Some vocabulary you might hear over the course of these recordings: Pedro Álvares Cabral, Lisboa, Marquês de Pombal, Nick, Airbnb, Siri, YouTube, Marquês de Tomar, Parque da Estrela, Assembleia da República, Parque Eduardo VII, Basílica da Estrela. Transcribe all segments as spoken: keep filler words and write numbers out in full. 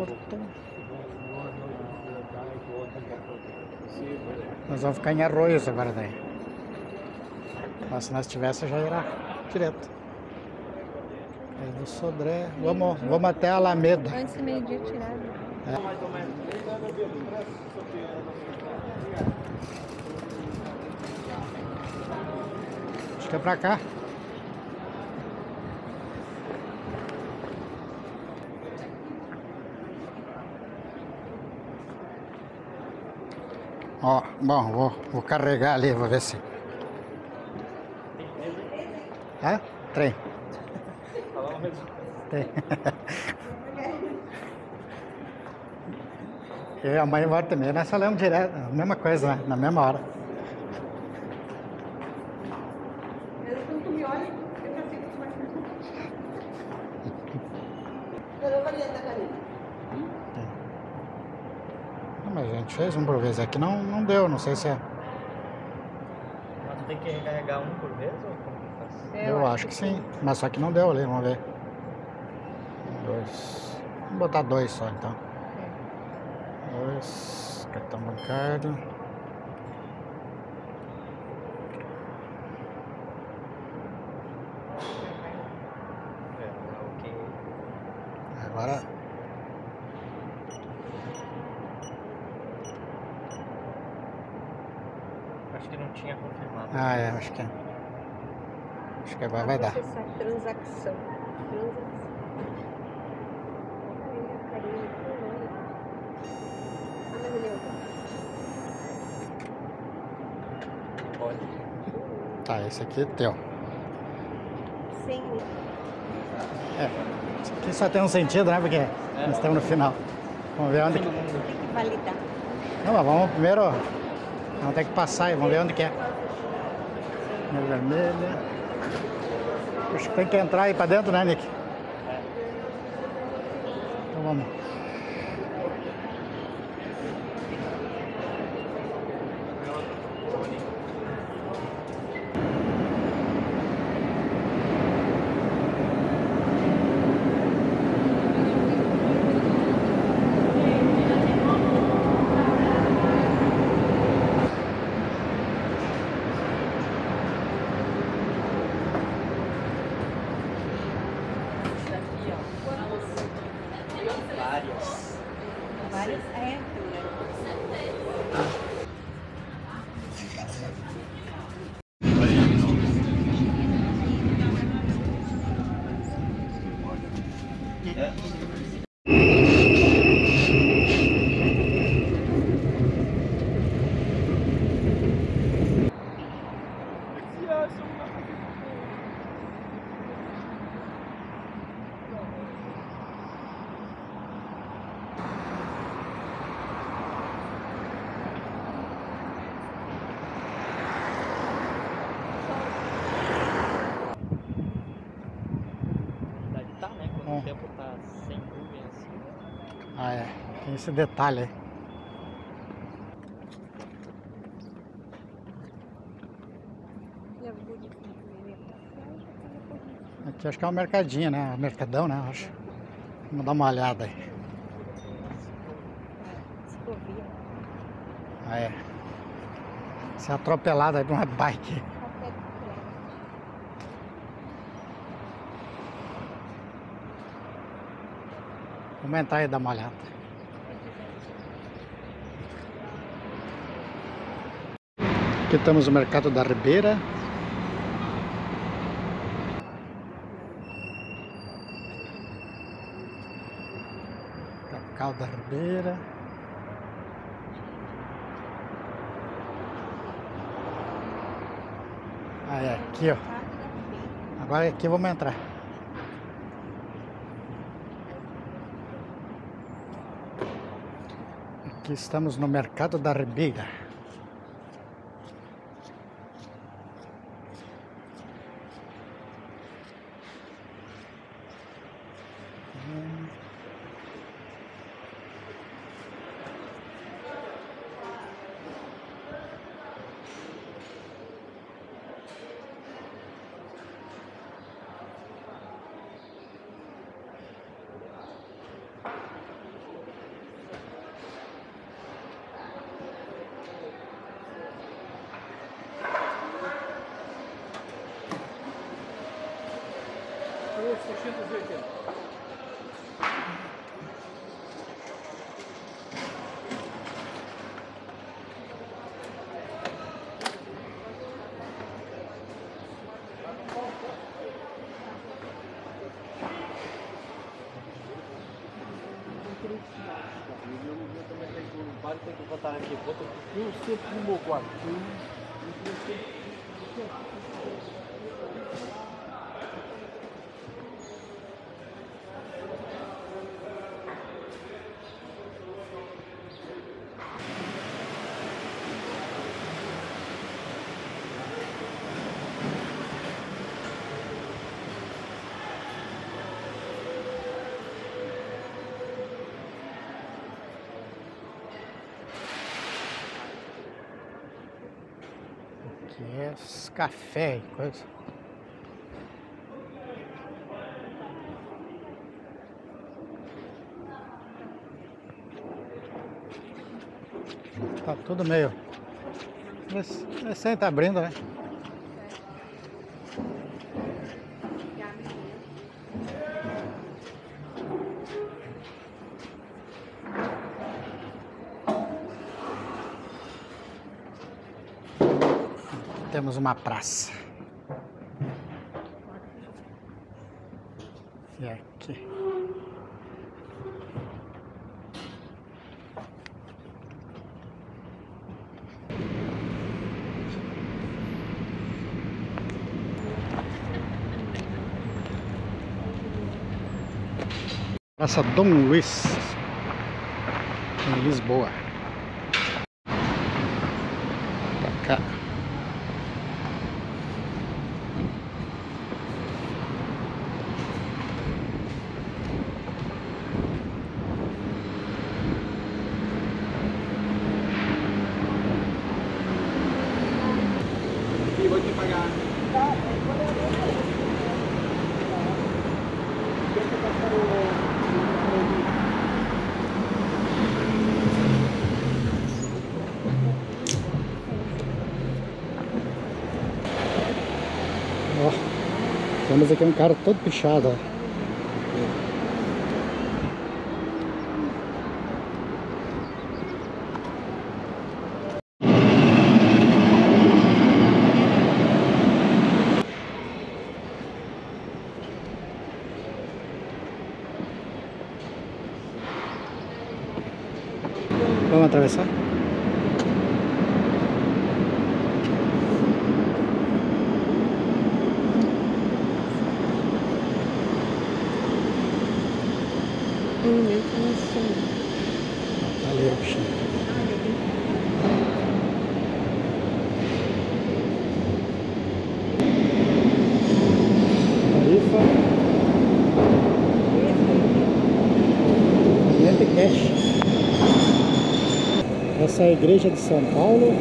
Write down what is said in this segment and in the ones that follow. horto. Nós vamos ficar em arroios agora daí. Mas se nós tivesse já irá direto. É do Sodré. Vamos, vamos até a Alameda. Antes do meio-dia tirar. Acho que é pra cá. Ó, bom, vou, vou carregar ali, vou ver se... Ah, trem. Tem. Eu e a mãe embora também, nós falamos direto, a mesma coisa, né? Na mesma hora. Quando tu me olha, eu já sei que tu vai fazer. Eu vou ali até a caneta. Mas a gente fez um por vez, aqui não, não deu, não sei se é. Mas tu tem que recarregar um por vez ou como que faz? É, eu, eu acho, acho que, que sim, tem. Mas só que não deu ali, vamos ver. Um, dois. Vamos botar dois só então. É. Dois. Cartão bancário. É, ok. Agora. Acho que não tinha confirmado. Ah, é, acho que é. Acho que agora vai dar. Transação. Tá, esse aqui é teu. Sim. É, isso aqui só tem um sentido, né? Porque é. Nós estamos no final. Vamos ver onde... Tem que validar. Não, mas vamos primeiro... Vamos ter que passar e vamos ver onde que é. Minha vermelha. Acho que tem que entrar aí pra dentro, né, Nick? Então vamos. Ah, é. Tem esse detalhe aí. Aqui acho que é um mercadinho, né? Mercadão, né? Acho. Vamos dar uma olhada aí. Ah, é. Ser atropelado aí por uma bike. Vamos entrar e dar uma olhada. Aqui estamos no mercado da Ribeira. Mercado da Ribeira. Ah, é aqui, ó. Agora aqui vamos entrar. Aqui estamos no mercado da Ribeira. oitocentos e oitenta. Eu sempre no meu quarto. Café e coisa. Tá tudo meio. Esse aí tá abrindo, né? Temos uma praça. E aqui. Praça Dom Luís, em Lisboa. Pra cá. Mas aqui é um cara todo pichado, ó. Vamos atravessar? Essa é a igreja de São Paulo.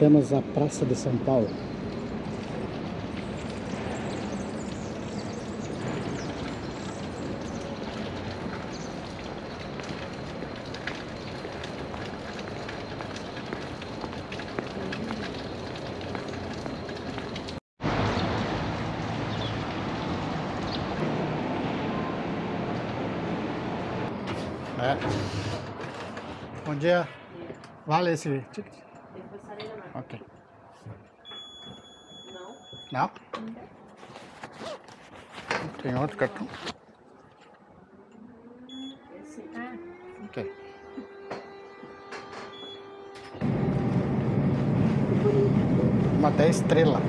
Temos a Praça de São Paulo. É. Bom dia. Vale esse ticket? Ok. Não? Não? Tem outro cartão? Esse. Ah. Ok. Uma dez estrela.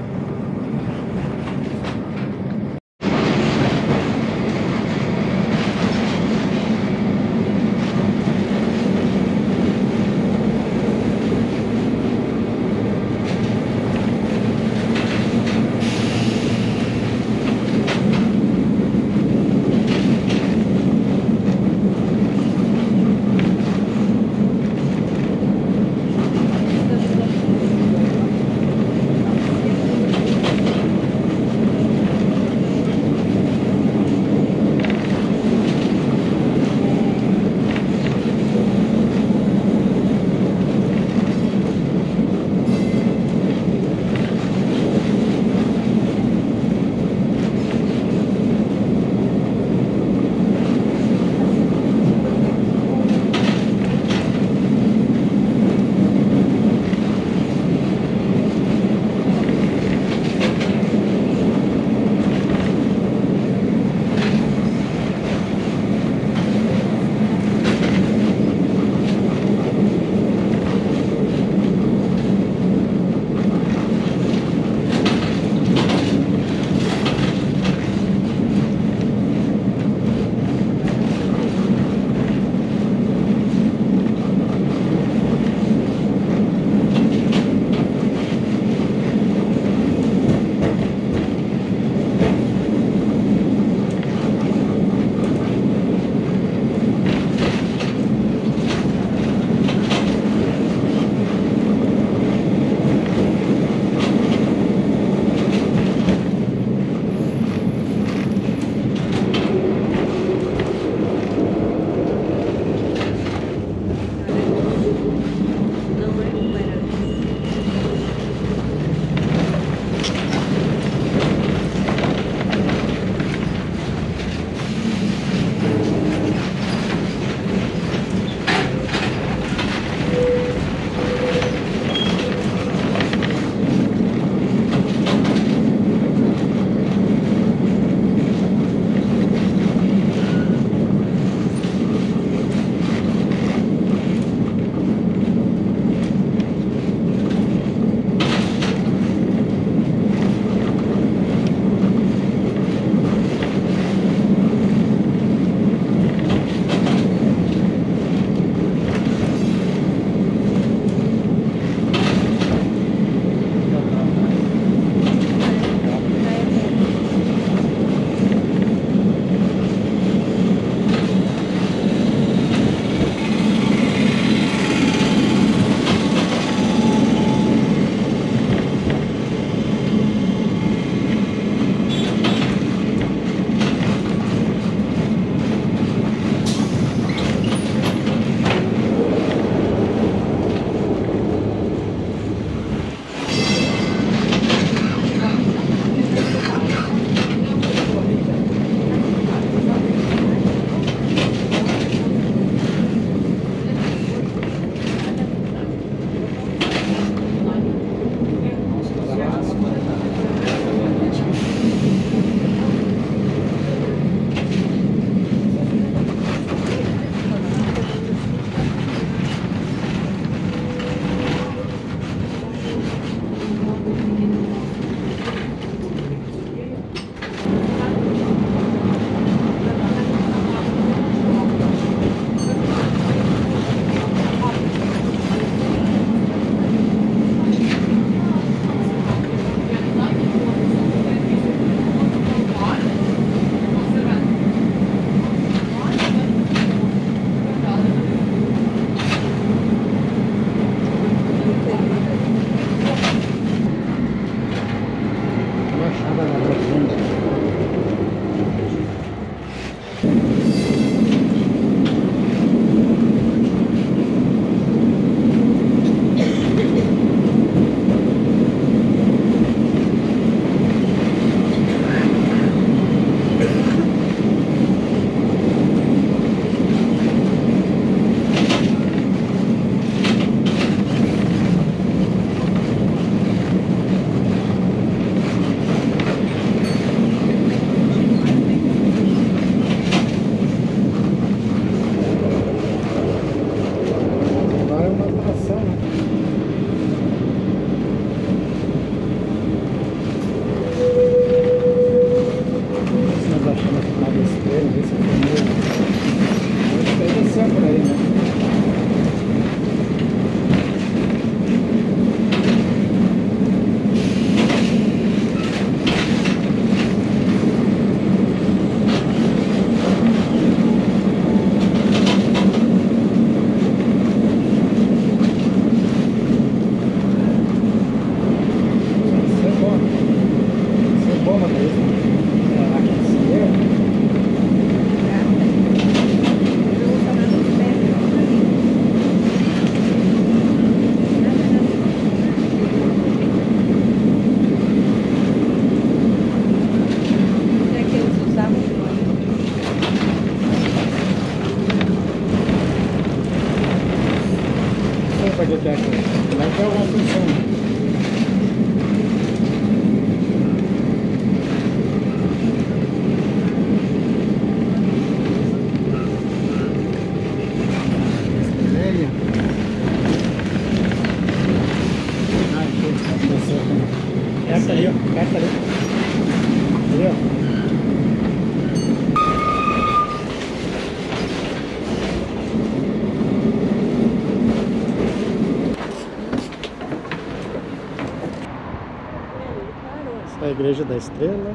A Igreja da Estrela.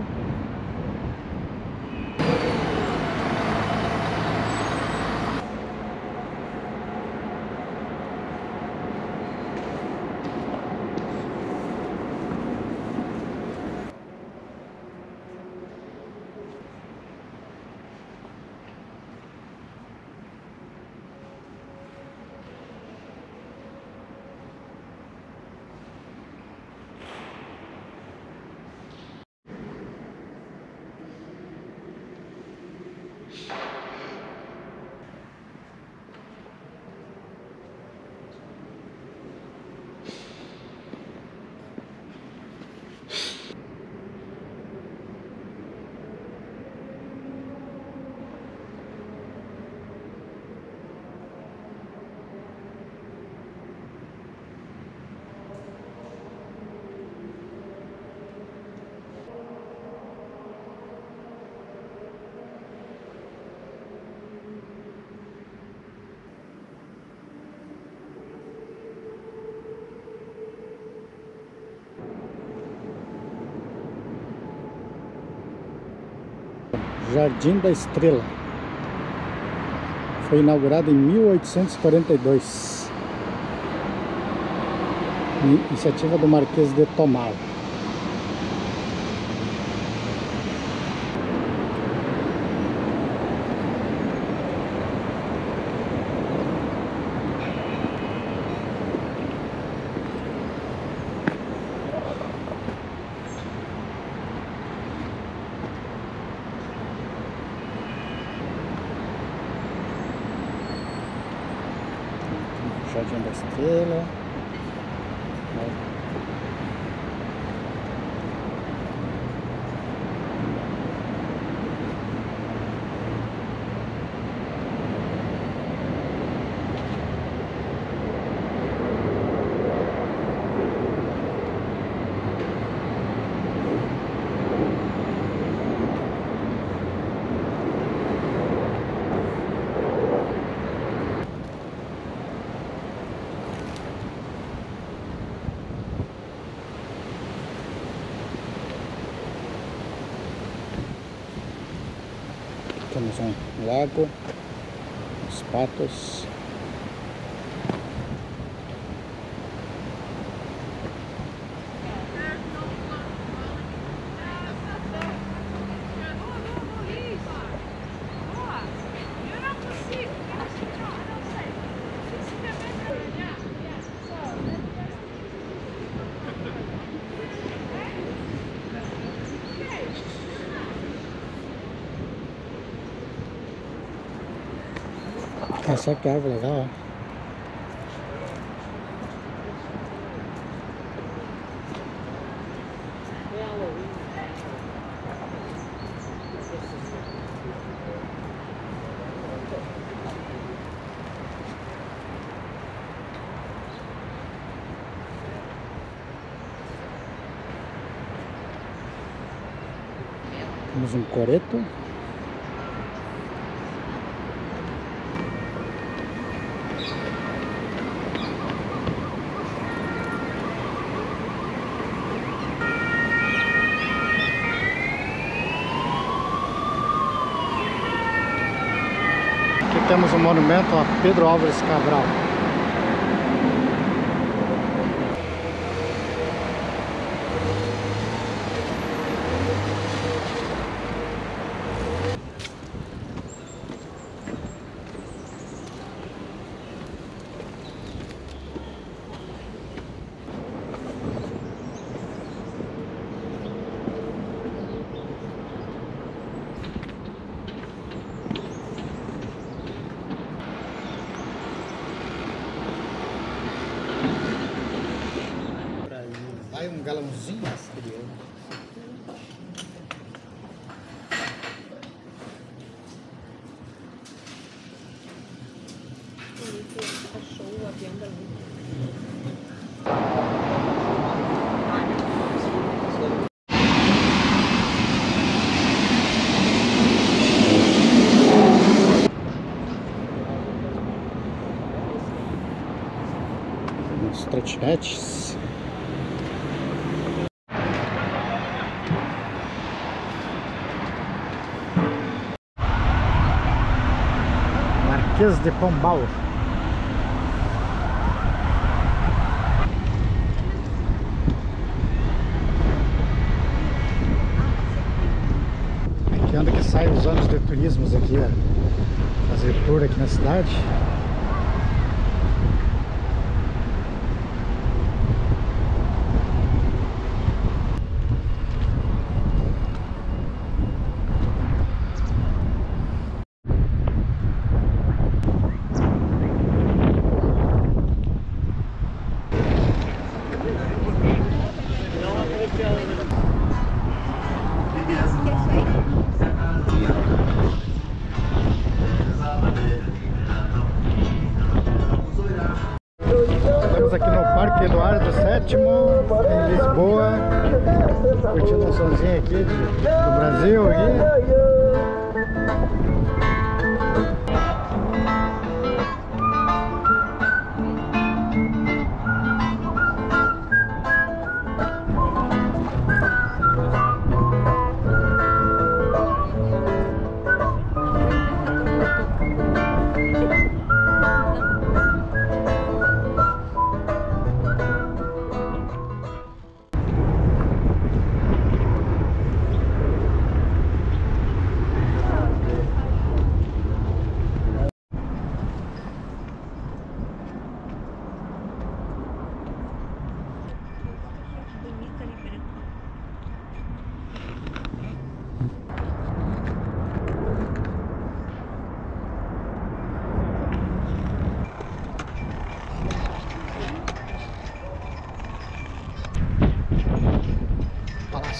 Jardim da Estrela foi inaugurado em mil oitocentos e quarenta e dois, iniciativa do Marquês de Tomar. Jardim da Estrela. Temos um lago, os patos. Achei que árvore legal, ó. Temos um coreto. Aqui temos um monumento a Pedro Álvares Cabral. Um galãozinho das crianças. Os trotinetes. Marquês de Pombal. Aqui anda que saem os anos de turismo aqui, ó. Fazer tour aqui na cidade. Estamos aqui no Parque Eduardo sétimo, em Lisboa, curtindo um sonzinho aqui de, do Brasil aqui.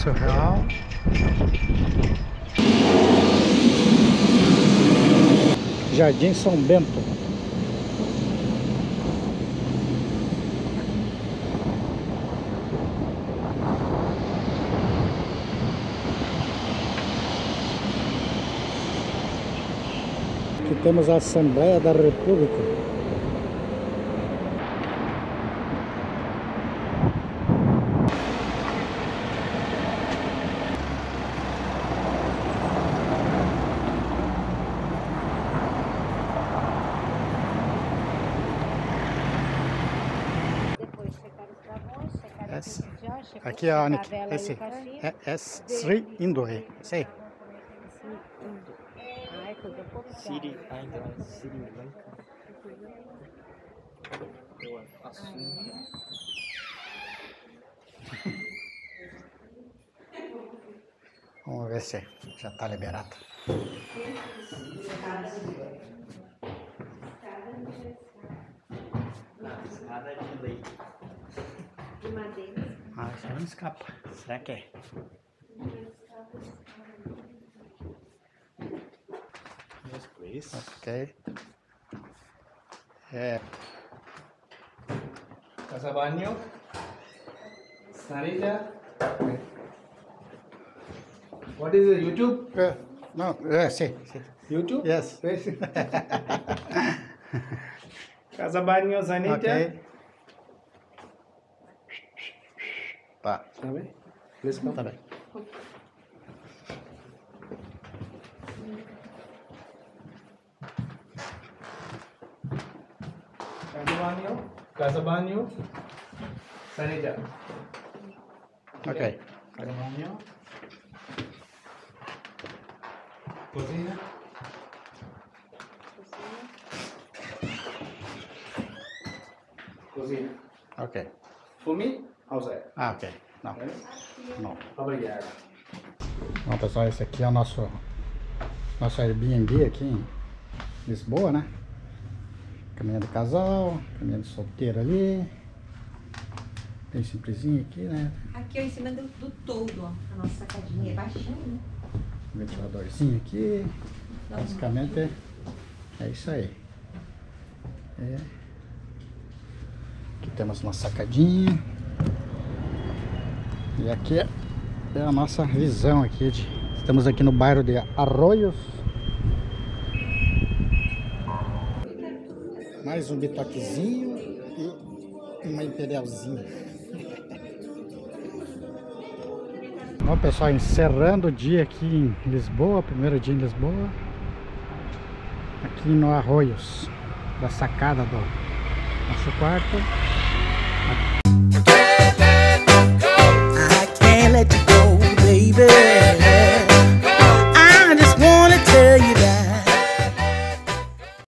Surreal. Jardim São Bento. Aqui temos a Assembleia da República. Aqui é a Nick. Esse é S três Indoor. Sei. Siri ainda Siri Lanka. Eu assumo. Vamos ver se já está liberado. Ela não escapa. Será que é? Yes, please. Ok. É. Casa banho. Sanita. What is it? YouTube? Uh, no, uh, see, see. YouTube? Yes. Casa banho, sanita. Okay. Pá. Está bem? Está bem. Casabanho, casabanho, sanita. Ok. Casabanho. Cozinha. Cozinha. Ok. For me? Outside. Ah, ok. Não. Não. Obrigado. Bom, pessoal, esse aqui é o nosso, nosso Airbnb aqui em Lisboa, né? Caminha do casal, caminha do solteiro ali. Bem simplesinho aqui, né? Aqui, ó, em cima do, do todo, ó. A nossa sacadinha é baixinha, né? Um ventiladorzinho aqui. Não, basicamente é, é isso aí. É. Aqui temos uma sacadinha. E aqui é a nossa visão aqui de, estamos aqui no bairro de Arroios. Mais um bitoquezinho e uma imperialzinha. Bom, pessoal, encerrando o dia aqui em Lisboa, primeiro dia em Lisboa, aqui no Arroios, da sacada do nosso quarto.